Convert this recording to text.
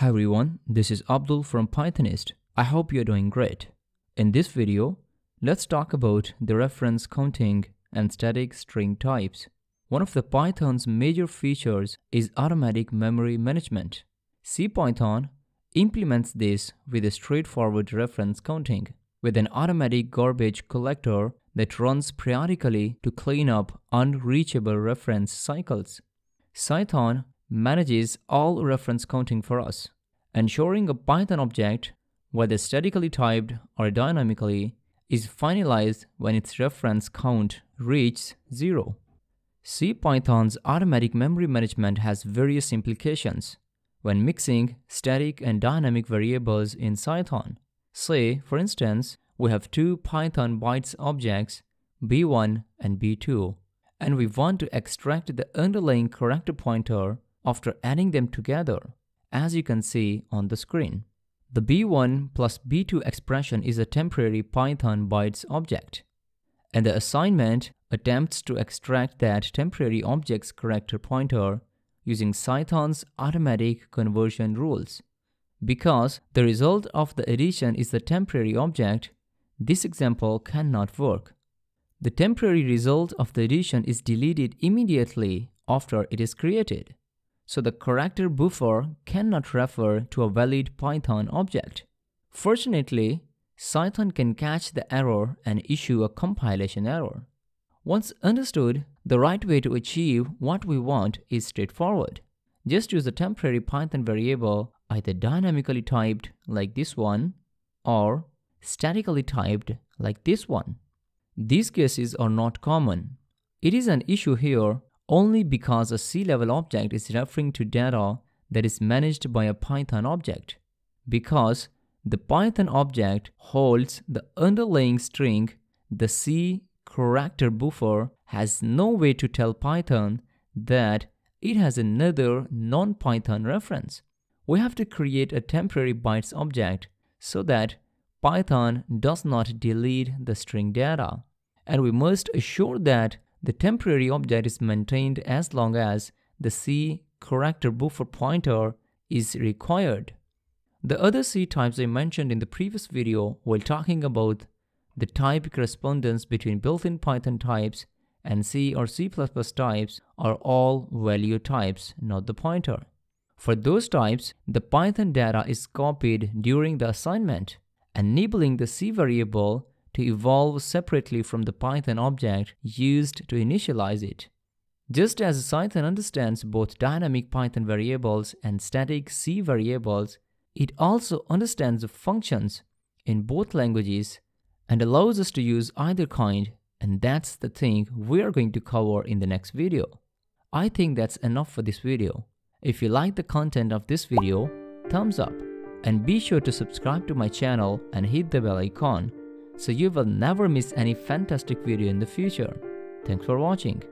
Hi everyone, this is Abdul from Pythonist. I hope you're doing great. In this video, let's talk about the reference counting and static string types. One of the Python's major features is automatic memory management. CPython implements this with a straightforward reference counting, with an automatic garbage collector that runs periodically to clean up unreachable reference cycles. Cython manages all reference counting for us, ensuring a Python object, whether statically typed or dynamically, is finalized when its reference count reaches 0. CPython's automatic memory management has various implications when mixing static and dynamic variables in Cython. Say, for instance, we have two Python bytes objects, B1 and B2, and we want to extract the underlying character pointer after adding them together, as you can see on the screen. The B1 plus B2 expression is a temporary Python bytes object, and the assignment attempts to extract that temporary object's character pointer using Cython's automatic conversion rules. Because the result of the addition is the temporary object, this example cannot work. The temporary result of the addition is deleted immediately after it is created, so the character buffer cannot refer to a valid Python object. Fortunately, Cython can catch the error and issue a compilation error. Once understood, the right way to achieve what we want is straightforward. Just use a temporary Python variable, either dynamically typed like this one or statically typed like this one. These cases are not common. It is an issue here only because a C-level object is referring to data that is managed by a Python object, because the Python object holds the underlying string. The C character buffer has no way to tell Python that it has another non-Python reference. We have to create a temporary bytes object so that Python does not delete the string data, and we must assure that the temporary object is maintained as long as the C character buffer pointer is required. The other C types I mentioned in the previous video while talking about the type correspondence between built-in Python types and C or C++ types are all value types, not the pointer. For those types, the Python data is copied during the assignment, enabling the C variable to evolve separately from the Python object used to initialize it. Just as Cython understands both dynamic Python variables and static C variables, it also understands the functions in both languages and allows us to use either kind, and that's the thing we are going to cover in the next video. I think that's enough for this video. If you like the content of this video, thumbs up. And be sure to subscribe to my channel and hit the bell icon so you will never miss any fantastic video in the future. Thanks for watching.